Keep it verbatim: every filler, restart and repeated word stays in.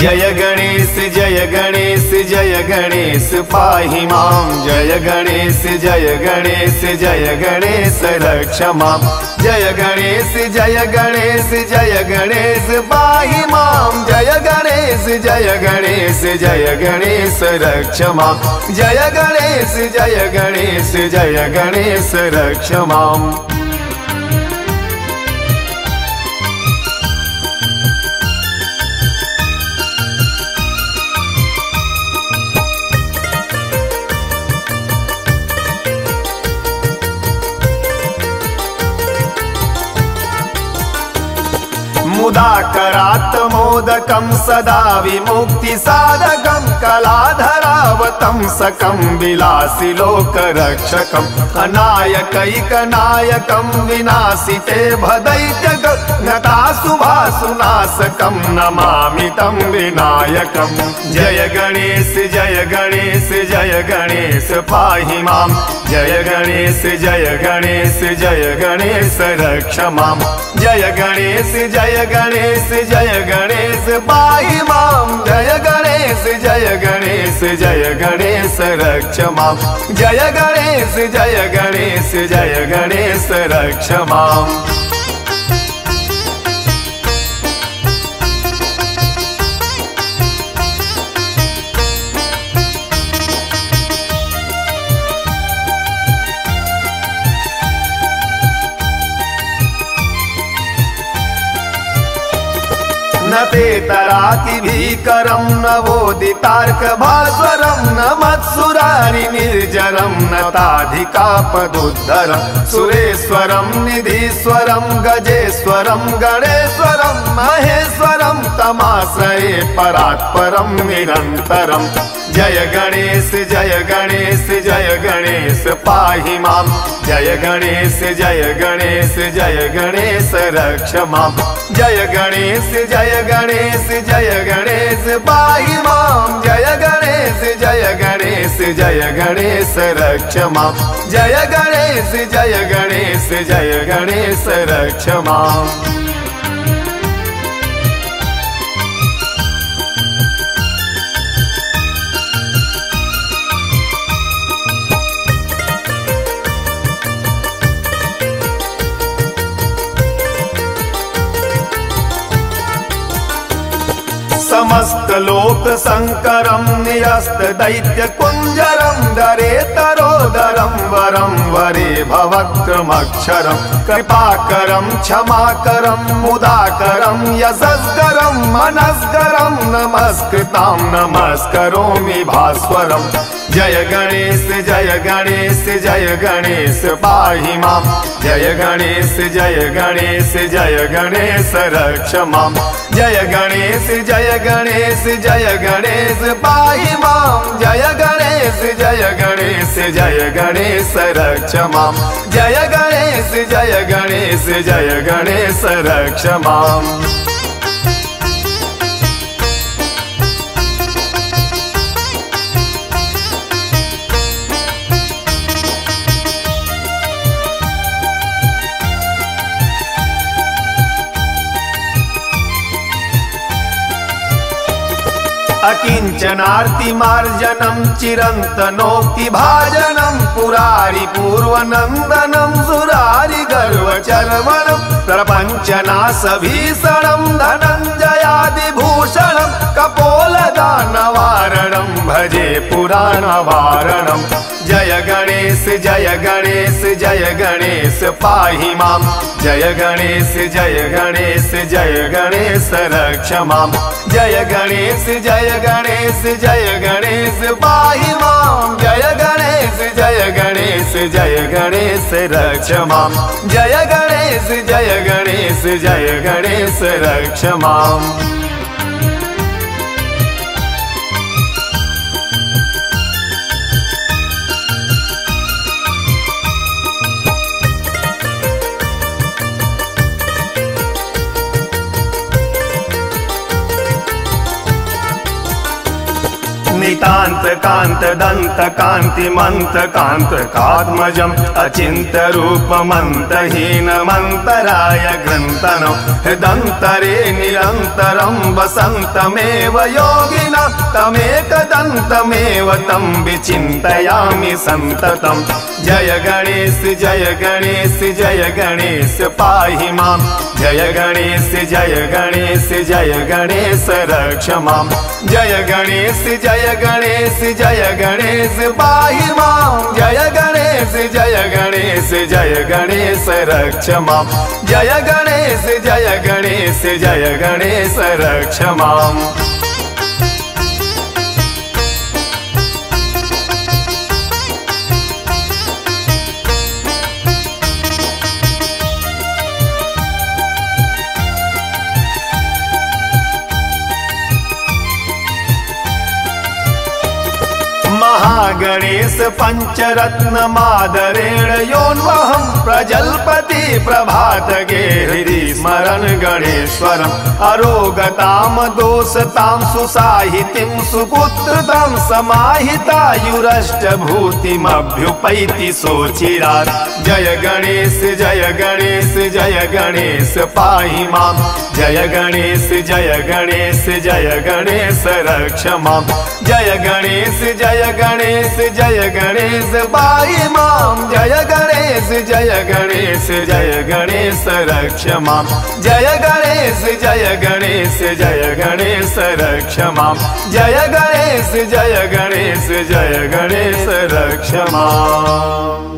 जय गणेश जय गणेश जय गणेश पाहि मां, जय गणेश जय गणेश जय गणेश रक्ष मां, जय गणेश जय गणेश जय गणेश पाहि मां, जय गणेश जय गणेश जय गणेश रक्ष मां, जय गणेश जय गणेश जय गणेश रक्ष मां। मुदा करात् मोदकं सदा विमुक्ति साधकं, कलाधरावतं सकं विलासि लोकरक्षकं, अनायकैकनायकं विनाशिते भदैत्यगं, नतासुभासुनाशकं नमामि तं विनायकं। जय गणेश जय गणेश जय गणेश पाहि मां, जय गणेश जय गणेश जय गणेश रक्ष मां, जय गणेश जय गणेश जय गणेश पाहि मां, जय गणेश जय गणेश जय गणेश रक्ष मां, जय गणेश जय गणेश जय गणेश रक्ष मां। तेतरातिभीकरं नवोदितार्कभास्वरं, न मत्सुराणि निर्जरं नताधिकापदुद्धरं, सुरेश्वरं निधीश्वरं गजेश्वरं गणेश्वरं, महेश्वरं तमाश्रये परात्परं निरन्तरं। जय गणेश जय गणेश जय गणेश पाहि मां, जय गणेश जय गणेश जय गणेश रक्ष मां, जय गणेश जय गणेश जय गणेश पाहि मां, जय गणेश जय गणेश जय गणेश रक्ष मां, जय गणेश जय गणेश जय गणेश रक्ष मां। समस्त लोक संकरं नियस्त दैत्य कुंजरं, दरे तरोदरं वरं वरे भवक्रमक्षरं, कृपाकरं क्षमाकरं मुदाकरं यशस्करं, मनस्करं नमस्कृतां नमस्करोमि भास्वरं। जय गणेश जय गणेश जय गणेश पाहि मां, जय गणेश जय गणेश जय गणेश रक्ष मां, जय गणेश जय गणेश जय गणेश पाहि मां, जय गणेश जय गणेश जय गणेश रक्ष मां, जय गणेश जय गणेश जय गणेश रक्ष मां। अकिंचनार्तिमार्जनं चिरन्तनोक्तिभाजनं, पुरारि पूर्वनन्दनं सुरारि गर्वचर्वणं, प्रपञ्चनाशभीषणं धनञ्जयादिभूषणं, कपोलदानवारणं भजे पुराणवारणं। जय गणेश जय गणेश जय गणेश पाहि मां, जय गणेश जय गणेश जय गणेश रक्ष मां, जय गणेश जय गणेश जय गणेश पाहि मां, जय गणेश जय गणेश जय गणेश रक्ष मां, जय गणेश जय गणेश जय गणेश रक्ष मां। नितांत कांत दंत कांति मंत कांत कात्मजम अचिंत रूप मंत हीन मंतराय ग्रंथनो दंतरे निरंतरम वसंतमेव योगिना तमेक दंतमेव तं विचिंतयामि संततम। जय गणेश जय गणेश जय गणेश पाहि मां, जय गणेश जय गणेश जय गणेश रक्ष मां, जय गणेश जय गणेश जय गणेश पाहि मां, जय गणेश जय गणेश जय गणेश रक्ष मां, जय गणेश जय गणेश जय गणेश रक्ष मां। महागणेश पंचरत्न मादरेण योऽन्वहं प्रजलपति प्रभात गेहिरि स्मरन् गणेश्वरम्। अरोगतां दोषतां सुसाहितिं सुपुत्रतां समाहितायुरष्टभूतिमभ्युपैति सोचिरात्। जय गणेश जय गणेश जय गणेश पाहि मां, जय गणेश जय गणेश जय गणेश रक्ष मां, जय गणेश जय गणेश जय गणेश पाहि मां, जय गणेश जय गणेश जय गणेश रक्ष मां, जय गणेश जय गणेश जय गणेश रक्ष मां, जय गणेश जय गणेश जय गणेश रक्ष मां।